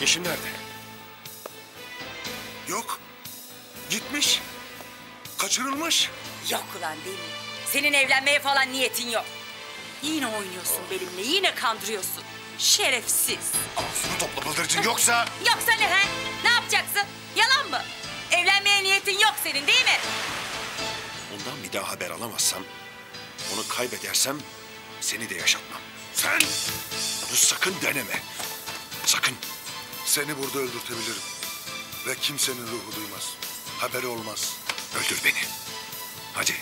Yeşim nerede? Yok. Gitmiş. Kaçırılmış. Yok ulan değil mi? Senin evlenmeye falan niyetin yok. Yine oynuyorsun benimle, yine kandırıyorsun. Şerefsiz. Ağzını topla bıldırcın yoksa... Yoksa ne he? Ne yapacaksın? Yalan mı? Evlenmeye niyetin yok senin değil mi? Ondan bir daha haber alamazsam, onu kaybedersem seni de yaşatmam. Sen bunu sakın deneme. Sakın. Seni burada öldürtebilirim. Ve kimsenin ruhu duymaz. Haberi olmaz. Öldür beni. Hadi.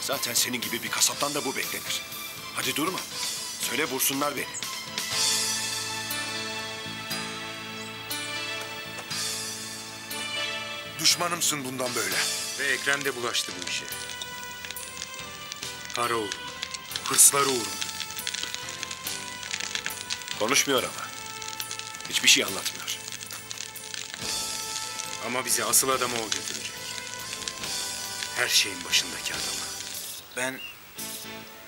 Zaten senin gibi bir kasaptan da bu beklenir. Hadi durma. Söyle vursunlar beni. Düşmanımsın bundan böyle. Ve Ekrem de bulaştı bu işe. Para uğruna, hırsları uğruna. Konuşmuyor ama. Hiçbir şey anlatmıyor. Ama bizi asıl adama o götürecek. Her şeyin başındaki adama. Ben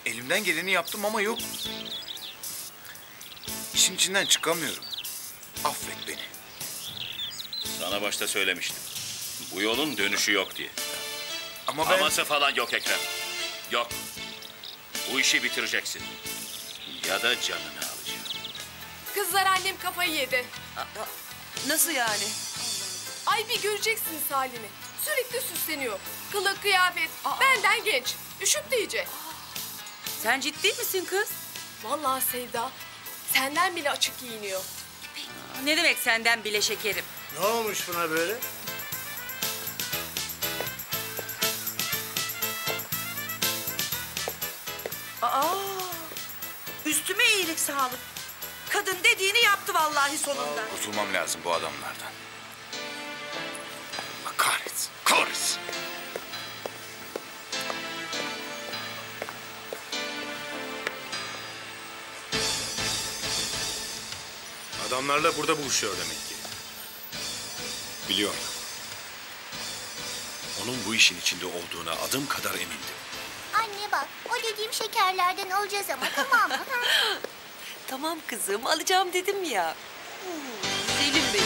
elimden geleni yaptım ama yok. İşin içinden çıkamıyorum. Affet beni. Sana başta söylemiştim. Bu yolun dönüşü yok diye. Ama ben... Aması falan yok Ekrem. Yok. Bu işi bitireceksin. Ya da canını alacağım. Kızlar annem kafayı yedi. Nasıl yani? Ay bir göreceksiniz halini. Sürekli süsleniyor. Kılık, kıyafet. Benden genç. Üşüp de iyice. Sen ciddi misin kız? Vallahi Sevda. Senden bile açık giyiniyor. Ne demek senden bile şekerim? Ne olmuş buna böyle? Üstüme iyilik sağlık. Kadın dediğini yaptı vallahi sonunda. Kurtulmam lazım bu adamlardan. Kahretsin, kahretsin. Adamlarla burada buluşuyor demek ki. Biliyorum. Onun bu işin içinde olduğuna adım kadar emindim. Anne bak, o dediğim şekerlerden alacağız ama tamam mı? Tamam kızım, alacağım dedim ya. Selim Bey.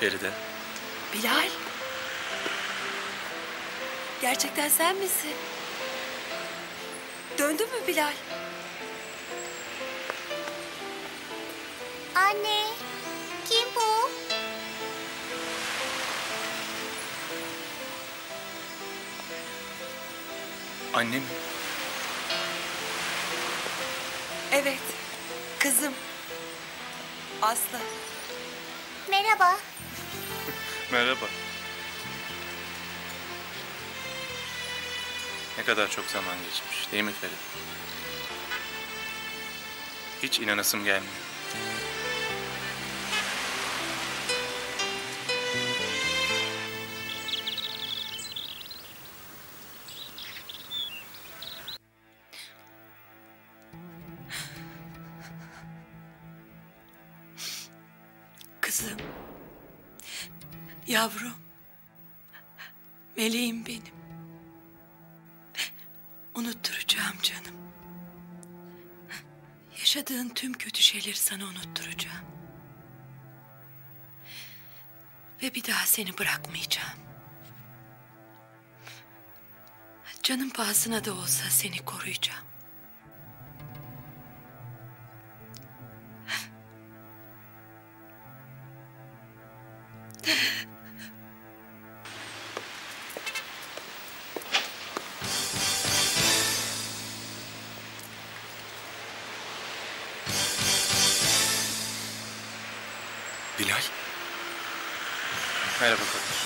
Feride. Bilal. Gerçekten sen misin? Döndün mü Bilal? Anne, kim bu? Annem mi? Evet, kızım. Aslı. Merhaba. Merhaba. Ne kadar çok zaman geçmiş, değil mi Feride? Hiç inanasım gelmiyor. Kızım. Yavrum, meleğim benim. Unutturacağım canım. Yaşadığın tüm kötü şeyleri sana unutturacağım. Ve bir daha seni bırakmayacağım. Canım pahasına da olsa seni koruyacağım. Bilal. Merhaba Kadir.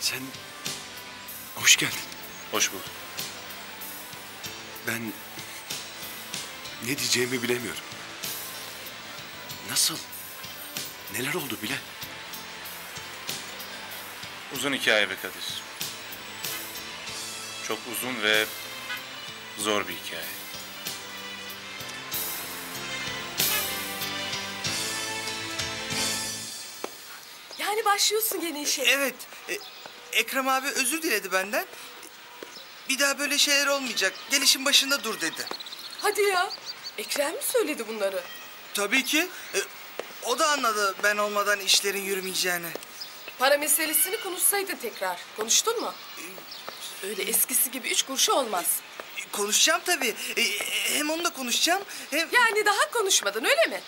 Sen... Hoş geldin. Hoş bulduk. Ben... Ne diyeceğimi bilemiyorum. Nasıl? Neler oldu Bilal? Uzun hikaye be Kadir. Çok uzun ve... Zor bir hikaye. Yani başlıyorsun gene işe. Evet. Ekrem abi özür diledi benden. Bir daha böyle şeyler olmayacak. Gelişin başında dur dedi. Hadi ya. Ekrem mi söyledi bunları? Tabii ki. O da anladı ben olmadan işlerin yürümeyeceğini. Para meselesini konuşsaydın tekrar. Konuştun mu? Öyle eskisi gibi 3 kuruşu olmaz. Konuşacağım tabii. Hem onunla konuşacağım hem... Yani daha konuşmadın öyle mi?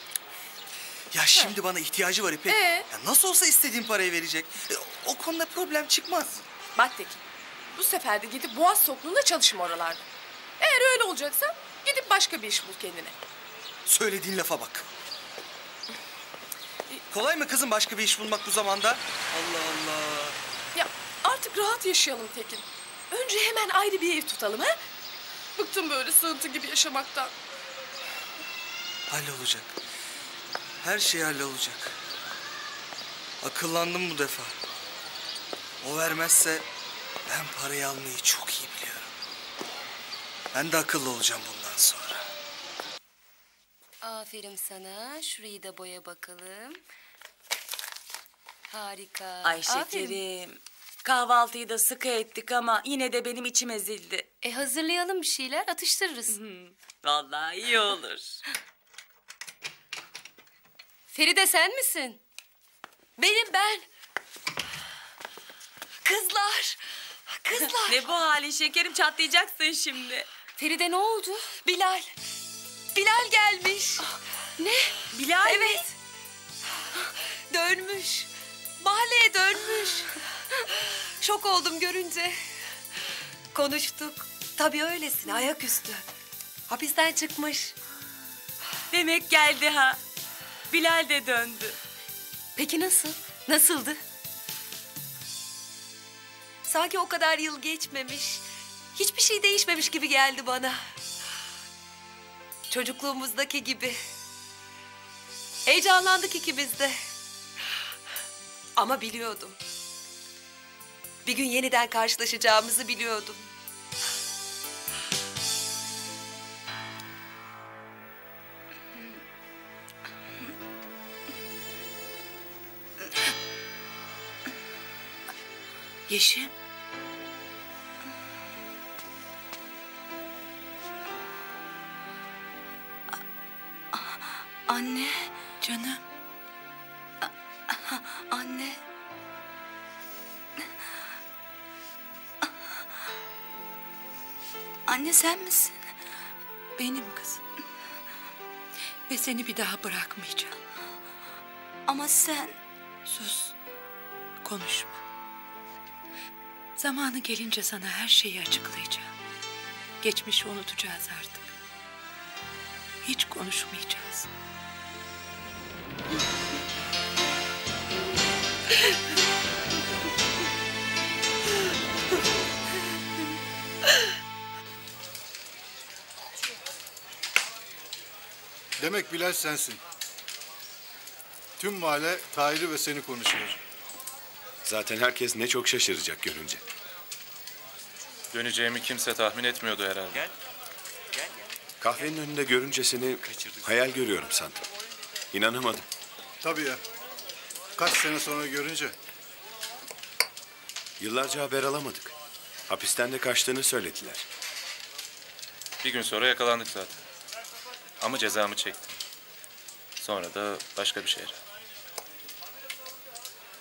Ya şimdi bana ihtiyacı var İpek. Nasıl olsa istediğim parayı verecek. O konuda problem çıkmaz. Bak Tekin, bu sefer de gidip Boğaz Sokluğu'nda çalışma oralarda. Eğer öyle olacaksa gidip başka bir iş bul kendine. Söylediğin lafa bak. Kolay mı kızım başka bir iş bulmak bu zamanda? Allah Allah. Ya artık rahat yaşayalım Tekin. Önce hemen ayrı bir ev tutalım ha? Bıktım böyle sığıntı gibi yaşamaktan. Hallolacak. Her şey hallolacak. Akıllandım bu defa. O vermezse ben parayı almayı çok iyi biliyorum. Ben de akıllı olacağım bundan sonra. Aferin sana. Şurayı da boya bakalım. Harika. Ay şekerim. Kahvaltıyı da sıkı ettik ama yine de benim içim ezildi. Hazırlayalım bir şeyler, atıştırırız. Vallahi iyi olur. Feride sen misin? Benim ben. Kızlar, kızlar. Ne bu halin şekerim, çatlayacaksın şimdi. Feride ne oldu? Bilal. Bilal gelmiş. Ne? Bilal mi? Evet. Dönmüş. Mahalleye dönmüş. Şok oldum görünce. Konuştuk. Tabii öylesine ayaküstü. Hapisten çıkmış. Demek geldi ha. Bilal de döndü. Peki nasıl? Nasıldı? Sanki o kadar yıl geçmemiş. Hiçbir şey değişmemiş gibi geldi bana. Çocukluğumuzdaki gibi. Heyecanlandık ikimiz de. Ama biliyordum. Bir gün yeniden karşılaşacağımızı biliyordum. Yeşim. Anne. Canım. Anne. Anne sen misin? Benim kızım. Ve seni bir daha bırakmayacağım. Ama sen... Sus. Konuşma. Zamanı gelince sana her şeyi açıklayacağım. Geçmişi unutacağız artık. Hiç konuşmayacağız. Demek Bilal sensin. Tüm mahalle Tahir'i ve seni konuşuyor. Zaten herkes ne çok şaşıracak görünce. Döneceğimi kimse tahmin etmiyordu herhalde. Gel. Kahvenin önünde görünce seni hayal görüyorum sandım. İnanamadım. Tabii ya. Kaç sene sonra görünce. Yıllarca haber alamadık. Hapisten de kaçtığını söylediler. Bir gün sonra yakalandık zaten. Ama cezamı çektim. Sonra da başka bir şehre.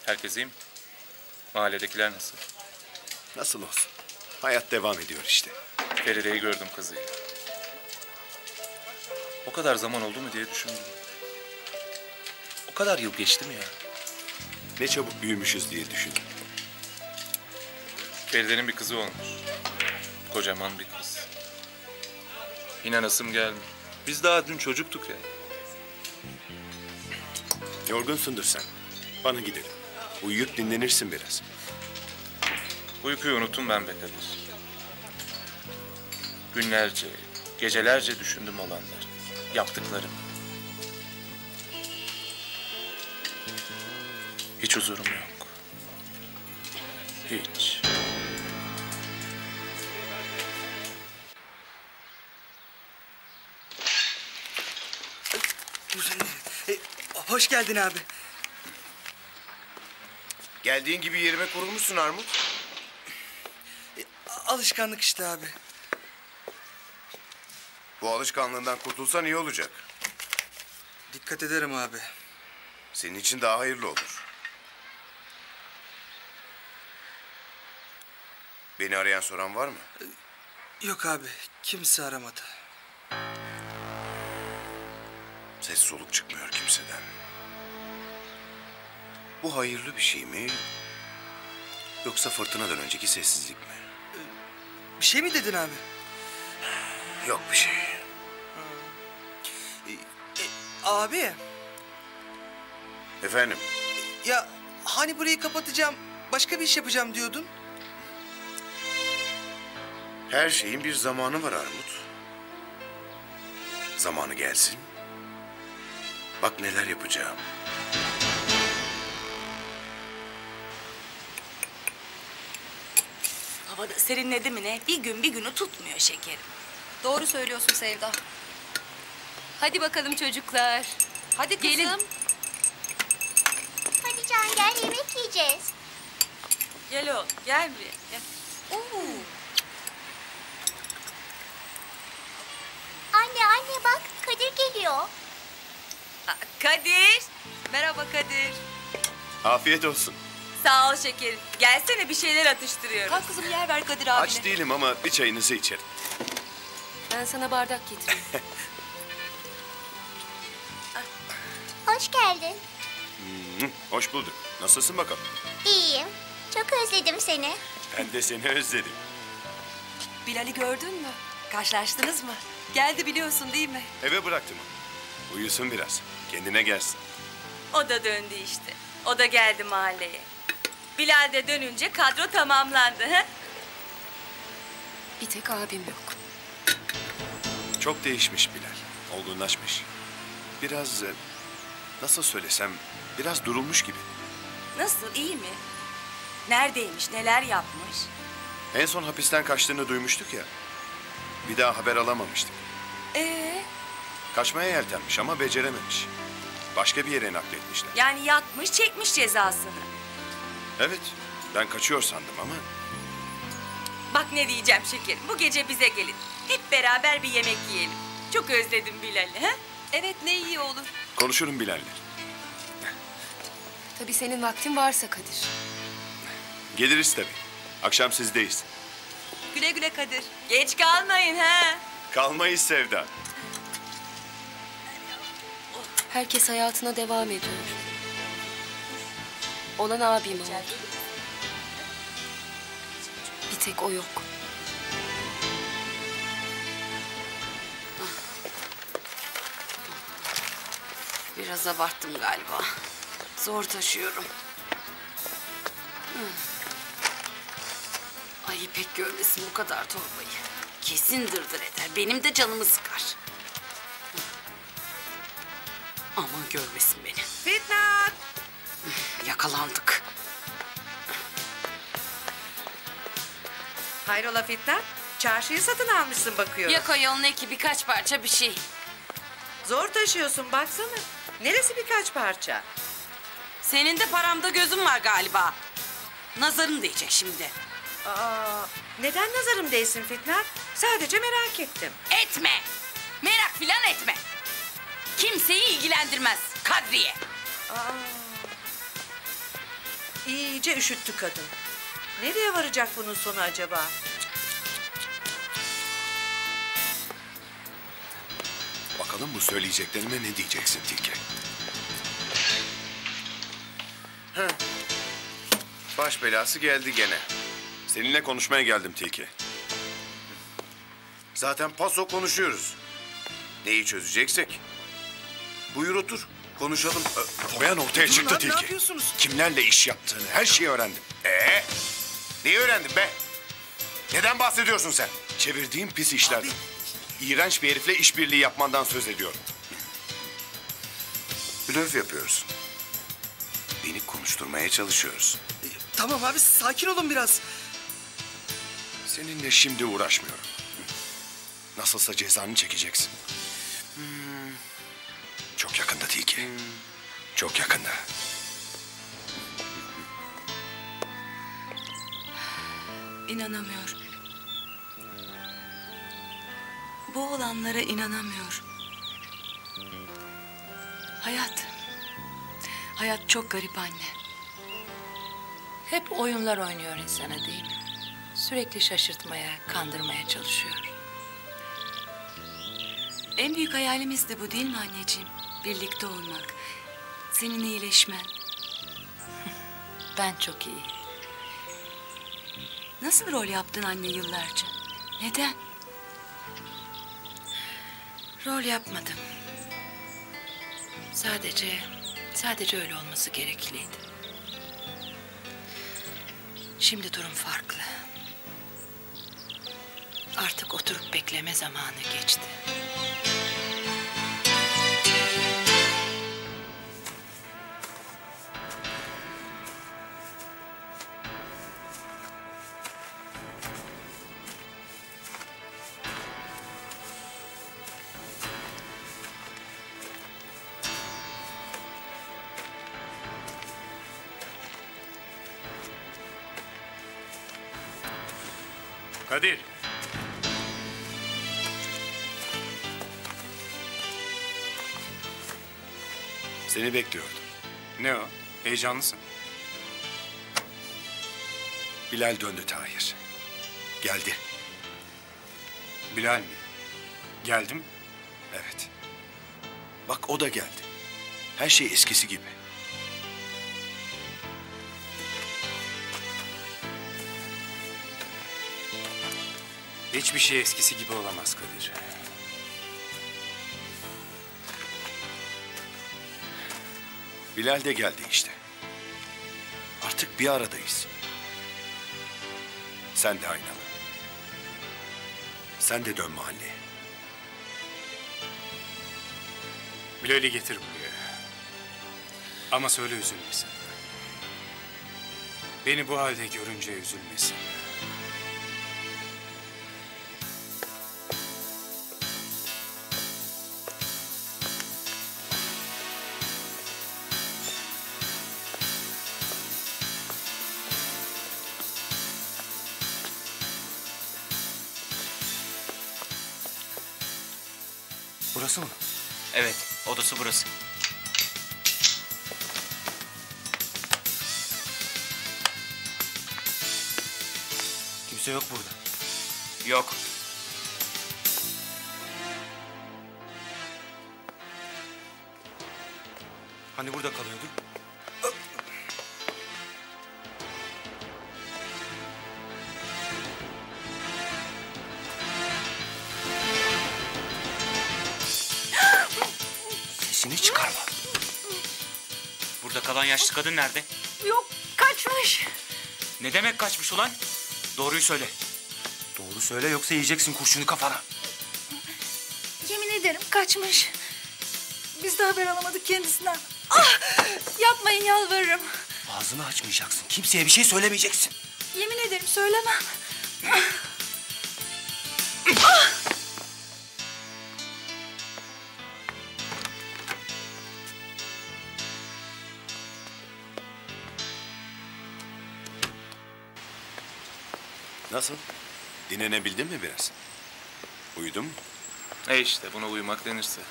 Herkes iyi mi? Mahalledekiler nasıl? Nasıl olsun? Hayat devam ediyor işte. Feride'yi gördüm kızıyla. O kadar zaman oldu mu diye düşündüm. O kadar yıl geçti mi ya? Ne çabuk büyümüşüz diye düşündüm. Feride'nin bir kızı olmuş. Kocaman bir kız. İnanasım gelmiyor. Biz daha dün çocuktuk yani. Yorgunsundur sen. Bana gidelim. Uyuyup dinlenirsin biraz. Uykuyu unuttum ben be Kadir. Günlerce, gecelerce düşündüm olanları, yaptıklarım. Hiç huzurum yok. Hiç. Hoş geldin abi. Geldiğin gibi yerime kurulmuşsun Armut. Alışkanlık işte abi. Bu alışkanlığından kurtulsan iyi olacak. Dikkat ederim abi. Senin için daha hayırlı olur. Beni arayan soran var mı? Yok abi, kimse aramadı. Ses soluk çıkmıyor kimseden. Bu hayırlı bir şey mi? Yoksa fırtınadan önceki sessizlik mi? Bir şey mi dedin abi? Yok bir şey. Abi. Efendim? Ya hani burayı kapatacağım, başka bir iş yapacağım diyordun. Her şeyin bir zamanı var Armut. Zamanı gelsin. Bak neler yapacağım. Havada serinledi mi ne? Bir gün bir günü tutmuyor şekerim. Doğru söylüyorsun Sevda. Hadi bakalım çocuklar. Hadi kızım. Gelin. Hadi Can gel, yemek yiyeceğiz. Gel oğlum, gel buraya. Gel. Anne bak, Kadir geliyor. Kadir. Merhaba Kadir. Afiyet olsun. Sağ ol şekerim. Gelsene bir şeyler atıştırıyoruz. Kalk kızım yer ver Kadir abine. Aç değilim ama bir çayınızı içerim. Ben sana bardak getireyim. Hoş geldin. Hoş bulduk. Nasılsın bakalım? İyiyim. Çok özledim seni. Ben de seni özledim. Bilal'i gördün mü? Karşılaştınız mı? Geldi biliyorsun değil mi? Eve bıraktım onu. Uyusun biraz. Kendine gelsin. O da döndü işte. O da geldi mahalleye. Bilal de dönünce kadro tamamlandı. He? Bir tek abim yok. Çok değişmiş Bilal. Olgunlaşmış. Biraz nasıl söylesem biraz durulmuş gibi. Nasıl, iyi mi? Neredeymiş, neler yapmış? En son hapisten kaçtığını duymuştuk ya. Bir daha haber alamamıştık. Kaçmaya yeltenmiş ama becerememiş. Başka bir yere nakletmişler. Yani yatmış, çekmiş cezasını. Evet, ben kaçıyor sandım ama. Bak ne diyeceğim şekerim, bu gece bize gelin. Hep beraber bir yemek yiyelim. Çok özledim Bilal'i, ha? Evet, ne iyi olur. Konuşurum Bilal'le. Tabii senin vaktin varsa Kadir. Geliriz tabii. Akşam sizdeyiz. Güle güle Kadir. Geç kalmayın ha. Kalmayız Sevda. Herkes hayatına devam ediyor. Olan abim oldu. Bir tek o yok. Biraz abarttım galiba. Zor taşıyorum. Ay İpek görmesin o kadar torbayı. Kesin dırdır eder. Benim de canımı sıkar. Aman görmesin beni. Fitnat! Yakalandık. Hayrola Fitnat? Çarşıyı satın almışsın bakıyorum. Yok o yolun eki birkaç parça bir şey. Zor taşıyorsun baksana. Neresi birkaç parça? Senin de paramda gözün var galiba. Nazarın değecek şimdi. Aa, neden nazarım değsin Fitnat? Sadece merak ettim. Etme! Merak filan etme. Kimseyi ilgilendirmez Kadriye. İyice üşüttü kadın. Nereye varacak bunun sonu acaba? Bakalım bu söyleyeceklerime ne diyeceksin Tilki? Baş belası geldi gene. Seninle konuşmaya geldim Tilki. Zaten paso konuşuyoruz. Neyi çözeceksek. Buyur otur, konuşalım. Boyan ortaya çıktı Tilki. Ne yapıyorsunuz? Kimlerle iş yaptığını, her şeyi öğrendim. Neyi öğrendin be? Neden bahsediyorsun sen? Çevirdiğim pis işlerden. İğrenç bir herifle işbirliği yapmandan söz ediyorum. Blöf yapıyorsun. Beni konuşturmaya çalışıyoruz. Tamam abi, sakin olun biraz. Seninle şimdi uğraşmıyorum. Nasılsa cezanı çekeceksin. Çok yakında Tilki. Çok yakında. İnanamıyorum. Bu olanlara inanamıyorum. Hayat çok garip anne. Hep oyunlar oynuyor insana değil mi? Sürekli şaşırtmaya, kandırmaya çalışıyor. En büyük hayalimiz de bu değil mi anneciğim? Birlikte olmak, senin iyileşmen. Ben çok iyi. Nasıl bir rol yaptın anne yıllarca? Neden? Rol yapmadım. Sadece öyle olması gerekliydi. Şimdi durum farklı. Artık oturup bekleme zamanı geçti. Kadir. Seni bekliyordum. Ne o? Heyecanlısın. Bilal döndü Tahir. Geldi. Bilal mi? Geldi mi? Evet. Bak o da geldi. Her şey eskisi gibi. Hiçbir şey eskisi gibi olamaz Kadir. Bilal de geldi işte. Artık bir aradayız. Sen de aynalı. Sen de dön mahalleye. Bilal'i getir buraya. Ama söyle üzülmesin. Beni bu halde görünce üzülmesin. Burası mı? Evet, odası burası. Kimse yok burada. Yok. Hani burada kalıyordu? Kalan yaşlı kadın nerede? Yok, kaçmış. Ne demek kaçmış ulan? Doğruyu söyle. Doğru söyle, yoksa yiyeceksin kurşunu kafana. Yemin ederim kaçmış. Biz de haber alamadık kendisinden. Ah! Yapmayın, yalvarırım. Ağzını açmayacaksın, kimseye bir şey söylemeyeceksin. Yemin ederim söylemem. Ah! Nasıl? Dinlenebildin mi biraz? Uyudun mu? İşte buna uyumak denirse.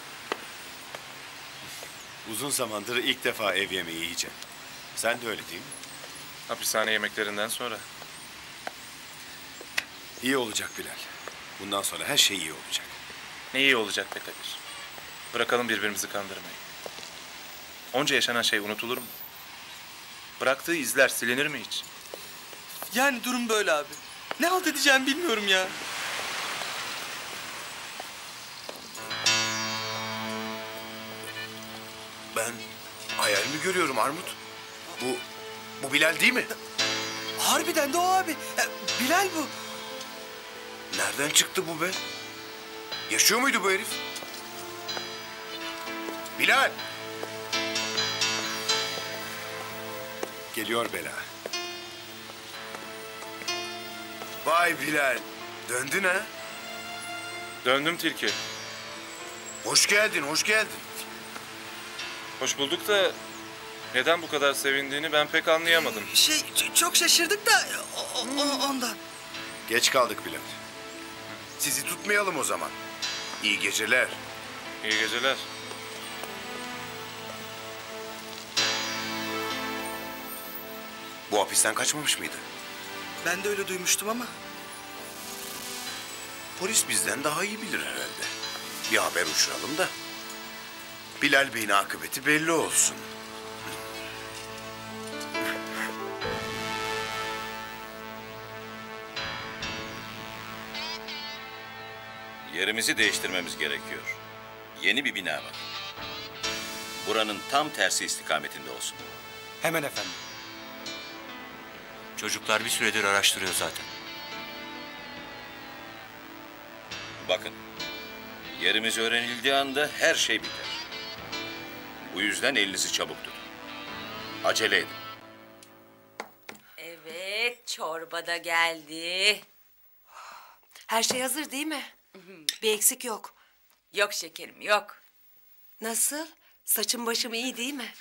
Uzun zamandır ilk defa ev yemeği yiyeceğim. Sen de öyle değil mi? Hapishane yemeklerinden sonra. İyi olacak Bilal. Bundan sonra her şey iyi olacak. Ne iyi olacak be Kadir? Bırakalım birbirimizi kandırmayı. Onca yaşanan şey unutulur mu? Bıraktığı izler silinir mi hiç? Yani durum böyle abi. Ne halt edeceğimi bilmiyorum ya. Ben hayalimi görüyorum Armut. Bu Bilal değil mi? Harbiden de o abi. Bilal bu. Nereden çıktı bu be? Yaşıyor muydu bu herif? Bilal! Geliyor bela. Vay Bilal, döndün ha? Döndüm Tilki. Hoş geldin, hoş geldin. Hoş bulduk da neden bu kadar sevindiğini ben pek anlayamadım. Çok şaşırdık da ondan. Geç kaldık Bilal. Sizi tutmayalım o zaman. İyi geceler. İyi geceler. Bu hapisten kaçmamış mıydı? Ben de öyle duymuştum ama. Polis bizden daha iyi bilir herhalde. Bir haber uçuralım da Bilal Bey'in akıbeti belli olsun. Yerimizi değiştirmemiz gerekiyor. Yeni bir bina var. Buranın tam tersi istikametinde olsun. Hemen efendim. Çocuklar bir süredir araştırıyor zaten. Bakın, yerimiz öğrenildiği anda her şey biter. Bu yüzden elinizi çabuk tutun. Acele edin. Evet, çorba da geldi. Her şey hazır değil mi? Bir eksik yok. Yok şekerim, yok. Nasıl? Saçım başım iyi değil mi?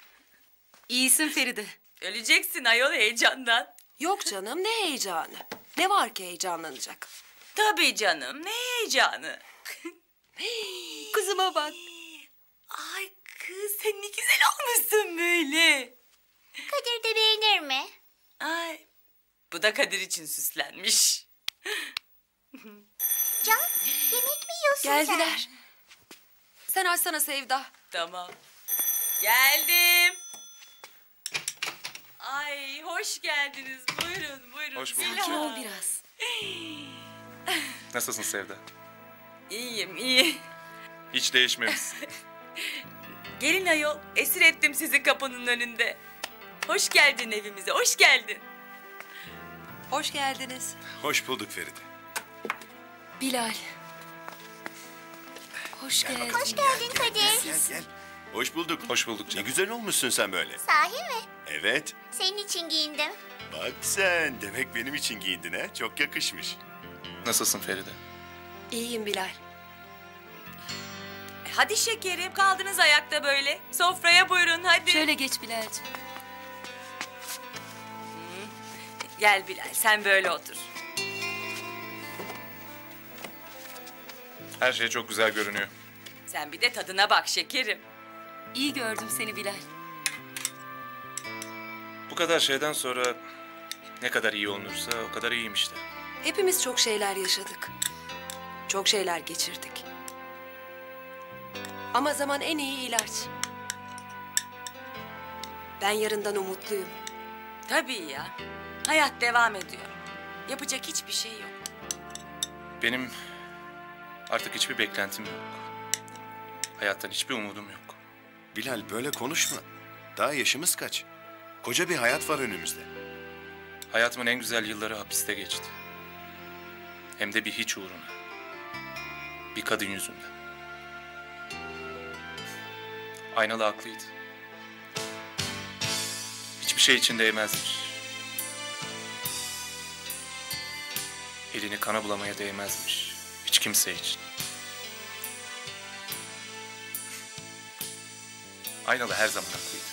İyisin Feride. Öleceksin ayol heyecandan. Yok canım, ne heyecanı? Ne var ki heyecanlanacak? Tabii canım, ne heyecanı? Kızıma bak. Ay kız, sen ne güzel olmuşsun böyle. Kadir de beğenir mi? Ay, bu da Kadir için süslenmiş. Can, yemek mi yiyorsun Geldiler. Sen açsana Sevda. Tamam. Geldim. Ay hoş geldiniz. Buyurun, buyurun. Hoş bulduk. Selam ol biraz. Nasılsın Sevda? İyiyim, iyi. Hiç değişmemiş. Gelin ayol, esir ettim sizi kapının önünde. Hoş geldin evimize, hoş geldin. Hoş geldiniz. Hoş bulduk Feride. Bilal. Hoş geldin. Hoş geldin Kadir. Gel. Hoş bulduk. Hoş bulduk canım. Ne güzel olmuşsun sen böyle. Sahi mi? Evet. Senin için giyindim. Bak sen, demek benim için giyindin ha. Çok yakışmış. Nasılsın Feride? İyiyim Bilal. Hadi şekerim, kaldınız ayakta böyle. Sofraya buyurun hadi. Şöyle geç Bilal'cığım. Gel Bilal, sen böyle otur. Her şey çok güzel görünüyor. Sen bir de tadına bak şekerim. İyi gördüm seni Bilal. Bu kadar şeyden sonra ne kadar iyi olunursa o kadar iyiyim işte. Hepimiz çok şeyler yaşadık. Çok şeyler geçirdik. Ama zaman en iyi ilaç. Ben yarından umutluyum. Tabii ya. Hayat devam ediyor. Yapacak hiçbir şey yok. Benim artık hiçbir beklentim yok. Hayattan hiçbir umudum yok. Bilal böyle konuşma. Daha yaşımız kaç? Koca bir hayat var önümüzde. Hayatımın en güzel yılları hapiste geçti. Hem de bir hiç uğruna. Bir kadın yüzünden. Aynalı haklıydı. Hiçbir şey için değmezmiş. Elini kana bulamaya değmezmiş. Hiç kimse için. Aynalı her zaman haklıydı.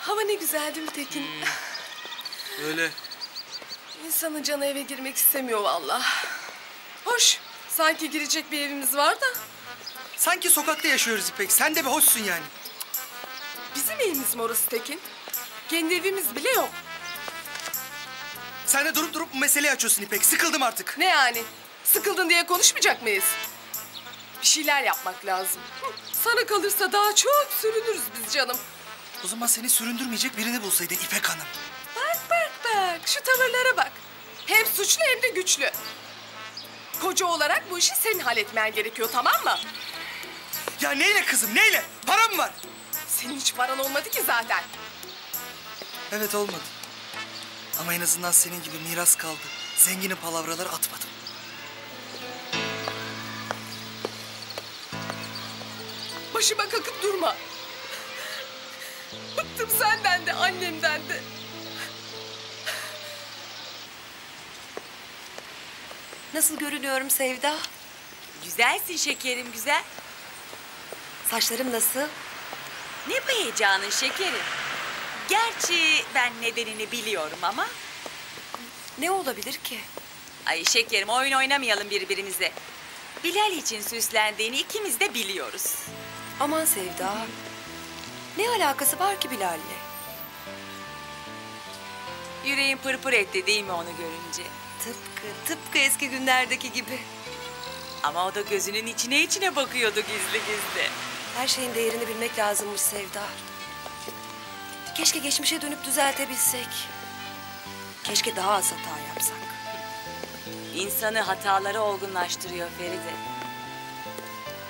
Hava ne güzel değil mi Tekin? Öyle. İnsanın canı eve girmek istemiyor vallahi. Hoş. Sanki girecek bir evimiz var da. Sanki sokakta yaşıyoruz İpek. Sen de bir hoşsun yani. Bizim evimiz mi orası Tekin? Kendi evimiz bile yok. Sen de durup bu meseleyi açıyorsun İpek. Sıkıldım artık. Ne yani? Sıkıldın diye konuşmayacak mıyız? Bir şeyler yapmak lazım. Sana kalırsa daha çok sürünürüz biz canım. O zaman seni süründürmeyecek birini bulsaydı İpek Hanım. Bak bak bak, şu tavırlara bak. Hem suçlu hem de güçlü. Koca olarak bu işi senin halletmen gerekiyor, tamam mı? Ya neyle kızım, neyle? Param var. Senin hiç paran olmadı ki zaten. Evet, olmadı. Ama en azından senin gibi miras kaldı. Zenginin palavraları atmadım. Başıma kakıp durma. Bıktım senden de, annemden de. Nasıl görünüyorum Sevda? Güzelsin şekerim, güzel. Saçlarım nasıl? Ne bu heyecanın şekerim? Gerçi ben nedenini biliyorum ama... Ne olabilir ki? Ay şekerim, oyun oynamayalım birbirimize. Bilal için süslendiğini ikimiz de biliyoruz. Aman Sevda, ne alakası var ki Bilal'le? Yüreğim pırpır etti değil mi onu görünce? Tıpkı eski günlerdeki gibi. Ama o da gözünün içine bakıyordu gizli gizli. Her şeyin değerini bilmek lazımmış Sevda. Keşke geçmişe dönüp düzeltebilsek. Keşke daha az hata yapsak. İnsanı hataları olgunlaştırıyor Feride.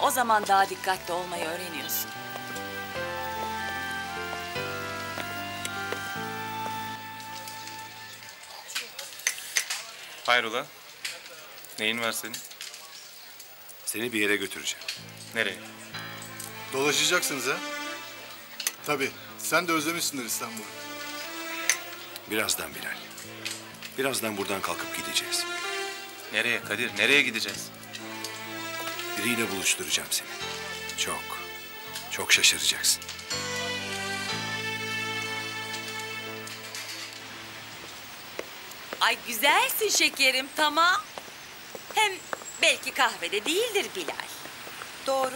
O zaman daha dikkatli olmayı öğreniyorsun. Hayrola? Neyin var senin? Seni bir yere götüreceğim. Nereye? Dolaşacaksınız ha? Tabii. Sen de özlemişsindir İstanbul'u. Birazdan Bilal. Birazdan buradan kalkıp gideceğiz. Nereye Kadir? Nereye gideceğiz? Biriyle buluşturacağım seni. Çok şaşıracaksın. Ay güzelsin şekerim, tamam. Hem belki kahvede değildir Bilal. Doğru.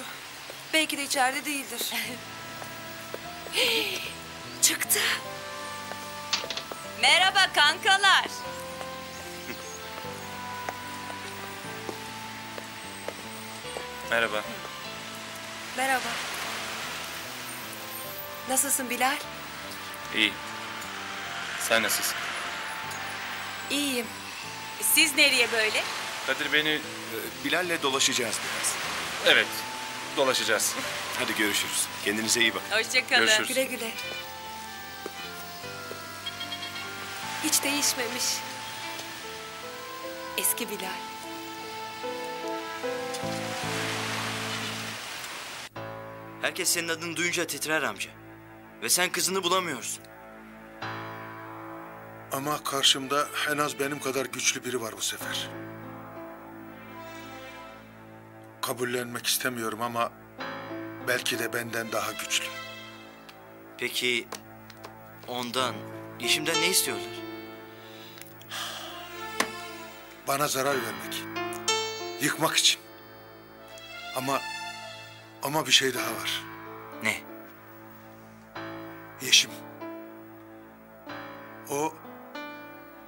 Belki de içeride değildir. Çıktı. Merhaba kankalar. Merhaba. Merhaba. Nasılsın Bilal? İyi. Sen nasılsın? İyiyim. Siz nereye böyle? Kadir beni... Bilal'le dolaşacağız biraz. Evet, dolaşacağız. Hadi görüşürüz. Kendinize iyi bakın. Hoşça kalın. Görüşürüz. Güle güle. Hiç değişmemiş. Eski Bilal. Herkes senin adını duyunca titrer amca. Ve sen kızını bulamıyorsun. Ama karşımda en az benim kadar güçlü biri var bu sefer. Kabullenmek istemiyorum ama belki de benden daha güçlü. Peki ondan, Yeşim'den ne istiyorlar? Bana zarar vermek, yıkmak için. Ama bir şey daha var. Ne? Yeşim. O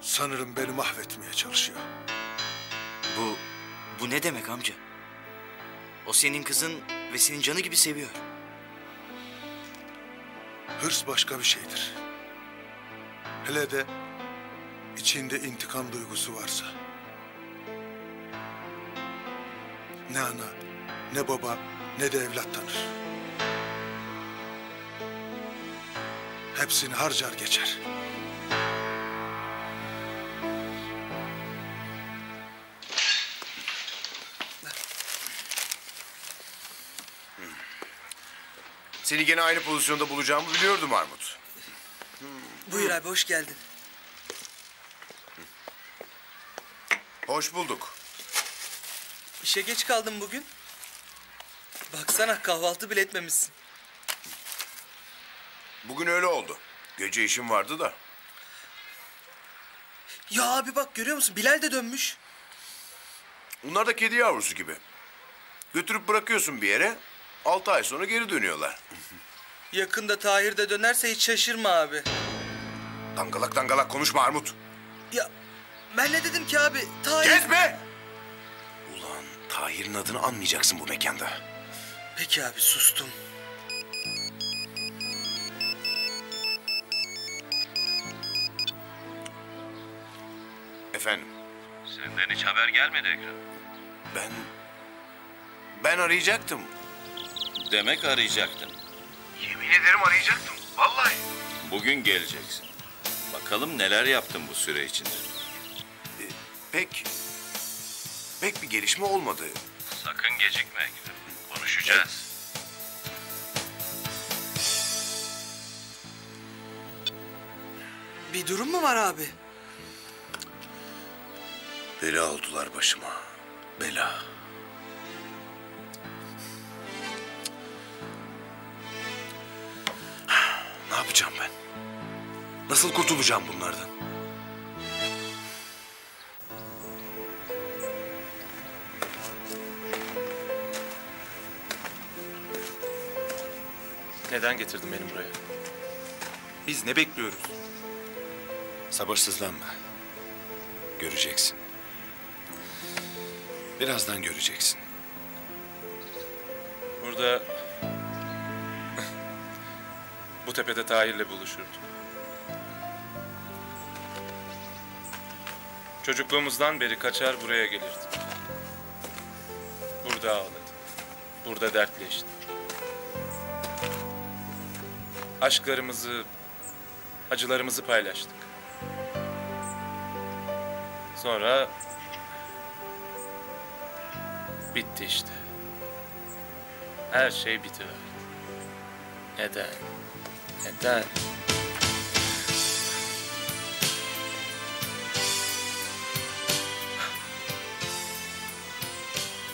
sanırım beni mahvetmeye çalışıyor. Bu ne demek amca? O senin kızın ve senin canı gibi seviyor. Hırs başka bir şeydir. Hele de içinde intikam duygusu varsa. Ne ana, ne baba, ne de evlat tanır. Hepsini harcar geçer. Seni gene aynı pozisyonda bulacağımı biliyordum Armut. Buyur abi, hoş geldin. Hoş bulduk. İşe geç kaldım bugün. Baksana, kahvaltı bile etmemişsin. Bugün öyle oldu. Gece işim vardı da. Ya abi bak, görüyor musun? Bilal de dönmüş. Onlar da kedi yavrusu gibi. Götürüp bırakıyorsun bir yere... 6 ay sonra geri dönüyorlar. Yakında Tahir de dönerse hiç şaşırma abi. Dangalak konuşma Armut. Ya ben ne dedim ki abi? Tahir... Gezme! Ulan Tahir'in adını anmayacaksın bu mekanda. Peki abi, sustum. Efendim? Senden hiç haber gelmedi Ekrem. Ben arayacaktım. Demek arayacaktın. Yemin ederim arayacaktım, vallahi. Bugün geleceksin. Bakalım neler yaptın bu süre içinde. Pek bir gelişme olmadı. Sakın gecikme Ekrem. Konuşacağız. Bir durum mu var abi? Bela oldular başıma. Bela. Ne yapacağım ben? Nasıl kurtulacağım bunlardan? Neden getirdin beni buraya? Biz ne bekliyoruz? Sabırsızlanma. Göreceksin. Birazdan göreceksin. Burada... bu tepede Tahir'le buluşurduk. Çocukluğumuzdan beri kaçar buraya gelirdim. Burada ağladım. Burada dertleştim. Aşklarımızı, acılarımızı paylaştık. Sonra... bitti işte. Her şey bitiverdi. Neden?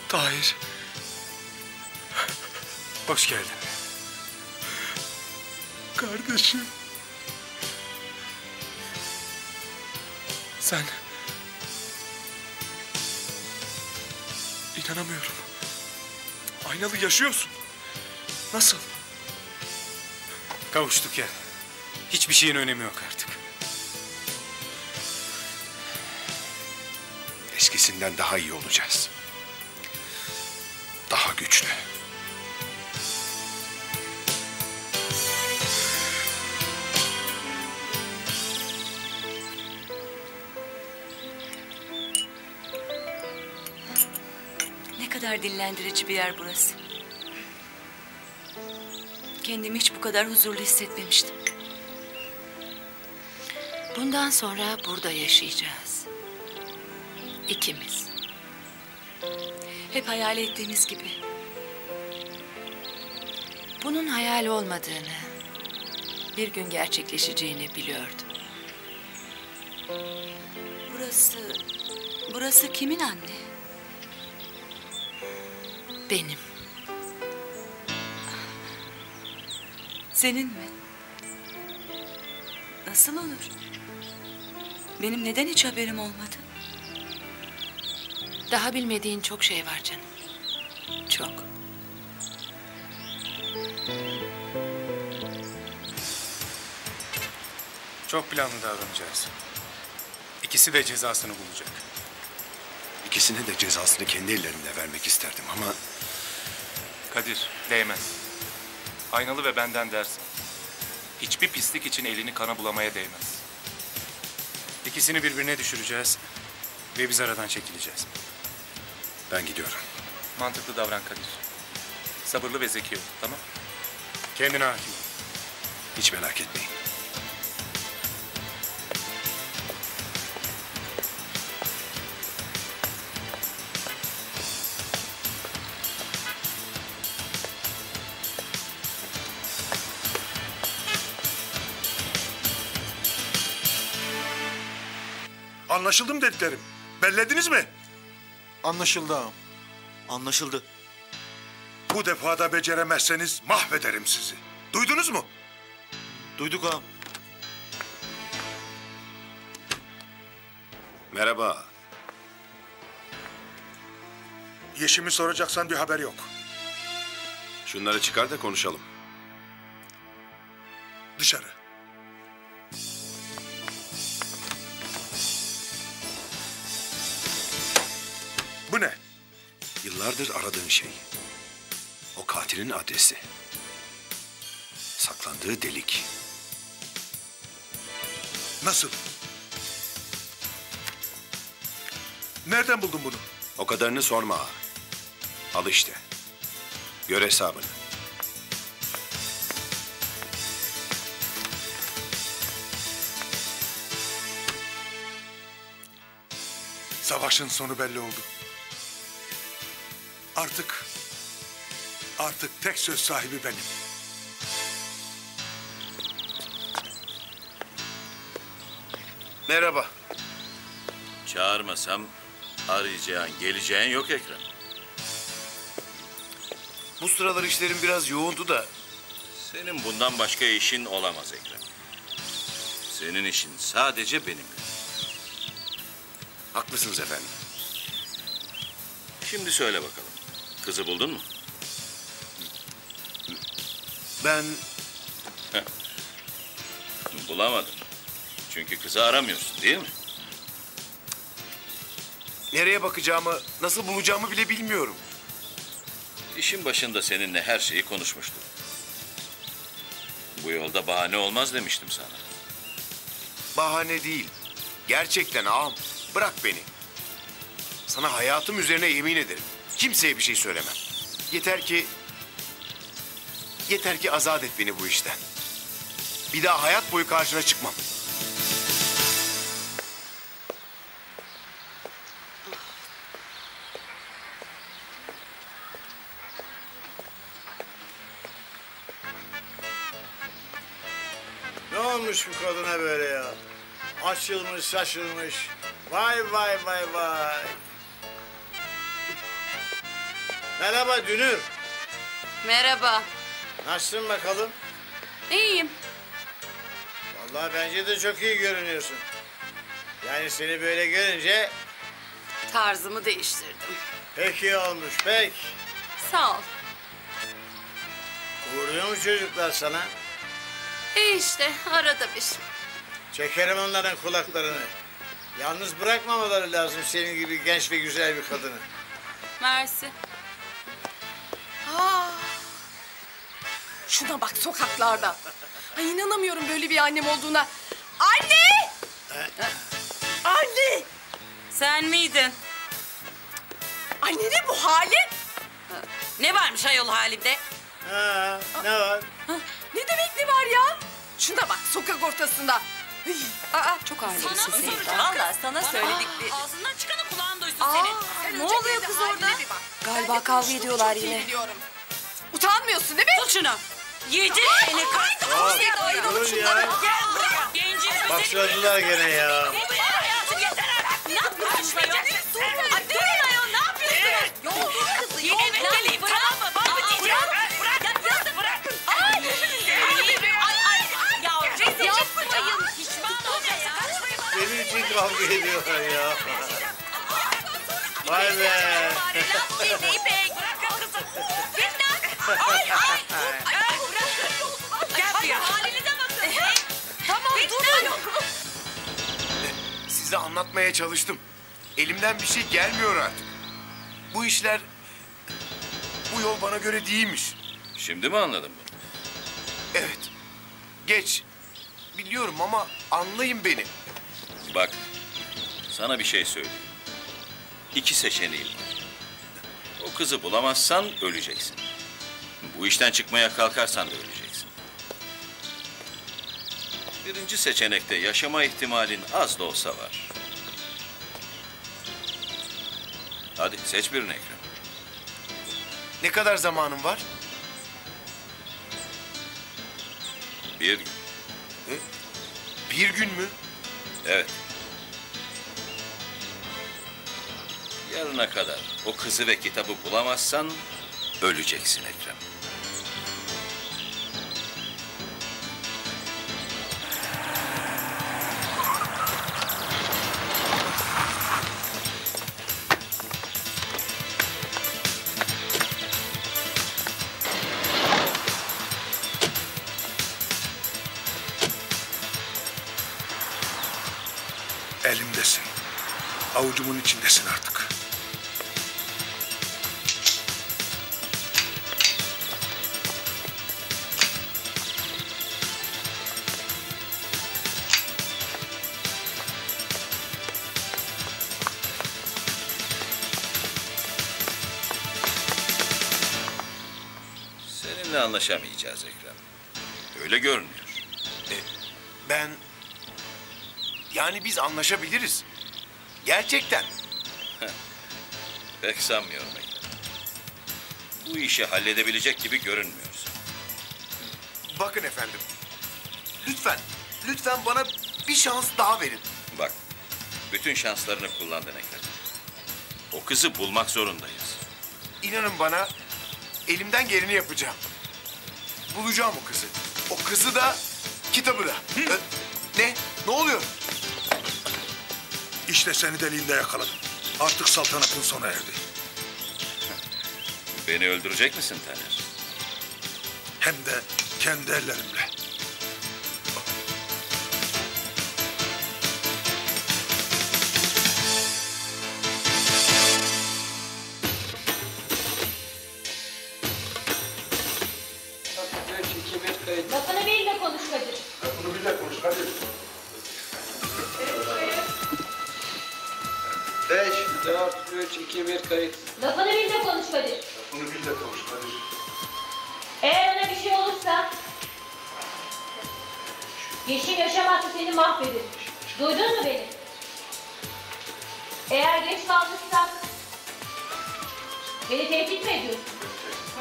Tahir. Hoş geldin. Kardeşim. Sen... İnanamıyorum. Aynalı yaşıyorsun. Nasıl? Kavuştuk ya. Hiçbir şeyin önemi yok artık. Eskisinden daha iyi olacağız. Daha güçlü. Dinlendirici bir yer burası. Kendimi hiç bu kadar huzurlu hissetmemiştim. Bundan sonra burada yaşayacağız. İkimiz. Hep hayal ettiğimiz gibi. Bunun hayal olmadığını, bir gün gerçekleşeceğini biliyordum. Burası kimin anne? Benim. Senin mi? Nasıl olur? Benim neden hiç haberim olmadı? Daha bilmediğin çok şey var canım. Çok. Çok planlı davranacağız. İkisi de cezasını bulacak. İkisine de cezasını kendi ellerimle vermek isterdim ama... Kadir, değmez. Aynalı ve benden dersen. Hiçbir pislik için elini kana bulamaya değmez. İkisini birbirine düşüreceğiz ve biz aradan çekileceğiz. Ben gidiyorum. Mantıklı davran Kadir. Sabırlı ve zeki ol, tamam? Kendine hakim ol. Hiç merak etmeyin. Anlaşıldı mı dediklerim? Bellediniz mi? Anlaşıldı ağam. Anlaşıldı. Bu defa da beceremezseniz mahvederim sizi. Duydunuz mu? Duyduk ağam. Merhaba. Yeşim'i soracaksan bir haber yok. Şunları çıkar da konuşalım. Dışarı. Bu ne? Yıllardır aradığın şey. O katilin adresi. Saklandığı delik. Nasıl? Nereden buldun bunu? O kadarını sorma. Al işte. Gör hesabını. Savaşın sonu belli oldu. Artık tek söz sahibi benim. Merhaba. Çağırmasam arayacağın, geleceğin yok Ekrem. Bu sıralar işlerim biraz yoğundu da. Senin bundan başka işin olamaz Ekrem. Senin işin sadece benim. Haklısınız efendim. Şimdi söyle bakalım. Kızı buldun mu? Ben... Bulamadım. Çünkü kızı aramıyorsun değil mi? Nereye bakacağımı, nasıl bulacağımı bile bilmiyorum. İşin başında seninle her şeyi konuşmuştum. Bu yolda bahane olmaz demiştim sana. Bahane değil. Gerçekten ağam. Bırak beni. Sana hayatım üzerine yemin ederim. Kimseye bir şey söylemem. Yeter ki azat et beni bu işten. Bir daha hayat boyu karşına çıkmam. Ne olmuş bu kadına böyle ya? Açılmış, şaşılmış. Vay vay vay vay. Merhaba Dünür. Merhaba. Nasılsın bakalım? İyiyim. Vallahi bence de çok iyi görünüyorsun. Yani seni böyle görünce... Tarzımı değiştirdim. Pek iyi olmuş, pek. Sağ ol. Vuruyor mu çocuklar sana? İşte arada bir. Çekerim onların kulaklarını. Yalnız bırakmamaları lazım senin gibi genç ve güzel bir kadını. Mersi. Aa, şuna bak sokaklarda. Ay inanamıyorum böyle bir annem olduğuna. Anne! Anne! Sen miydin? Anne ne bu hali? Ne varmış ayol halimde? Ha, ne var? Ha, ne demek ne var ya? Şuna bak sokak ortasında. Hıy, aa, çok ağırlısın. Sana mı soracağım? Valla sana söyledikleri. Ağzından çıkanı kulağın duysun senin. Sen ne oluyor kız orada? Galiba kavga ediyorlar yine. Utanmıyorsun değil mi? Tut şunu. Yedir seni kalk. Dur ya. Gel buraya. Gencim. Başladılar gene ya. Ne yapıyorsun? Durun ayol ne yapıyorsunuz? Yol kızı yol. Yine bekleyeyim tamam mı? Bak mı diyeceğim? Bırakın. Bırakın. Ay. Ya rezil yapmayın. Benim için kavga ediyorlar ya. Vay be. Laf yedi İpek. Bırakın kızım. Fitnat. Ay. Ay bırakın. Gel buraya. Halinize bakın. Tamam durun. Size anlatmaya çalıştım. Elimden bir şey gelmiyor artık. Bu işler... Bu yol bana göre değilmiş. Şimdi mi anladın bunu? Evet. Geç. Biliyorum ama anlayın beni. Bak, sana bir şey söyleyeyim. İki seçeneğim var. O kızı bulamazsan öleceksin. Bu işten çıkmaya kalkarsan da öleceksin. Birinci seçenekte yaşama ihtimalin az da olsa var. Hadi seç birini Ekrem. Ne kadar zamanım var? Bir gün. Hı? Bir gün mü? Evet. Yarına kadar o kızı ve kitabı bulamazsan öleceksin Ekrem. Elimdesin. Avucumun içindesin artık. seninle anlaşamayacağız Ekrem. Öyle görünüyor. Ben... Yani biz anlaşabiliriz. Gerçekten. Pek sanmıyorum Ekrem. Bu işi halledebilecek gibi görünmüyoruz. Bakın efendim. Lütfen bana bir şans daha verin. Bak, bütün şanslarını kullandın Ekrem. O kızı bulmak zorundayız. İnanın bana, elimden geleni yapacağım. Bulacağım o kızı. O kızı da, kitabı da. Ne oluyor? İşte seni deliğinde yakaladım. Artık saltanatın sona erdi. Beni öldürecek misin Tahir? Hem de kendi ellerimle. Kayıt. Lafını bil de konuş Kadir. Eğer ona bir şey olursa... Yeşim yaşamazsa seni mahvedir. Duydun mu beni? Eğer geç kalmışsan... Beni tehdit mi ediyorsun?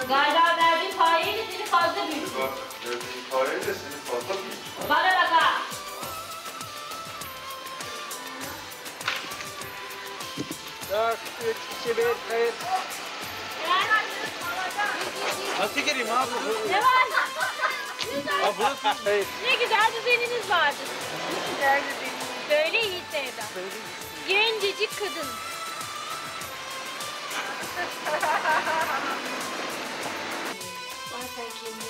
Galiba verdiğin parayı da seni fazla büyüttü. Bana bak ha! Dört, üç, iki, bir, kayıt. Nasıl gireyim abi? Ne var? Güzel. Kayıt. Ne güzel düzeniniz vardı. Ne güzel düzeniniz. Böyle iyi Sevda. Gencecik kadın. Bazen kendini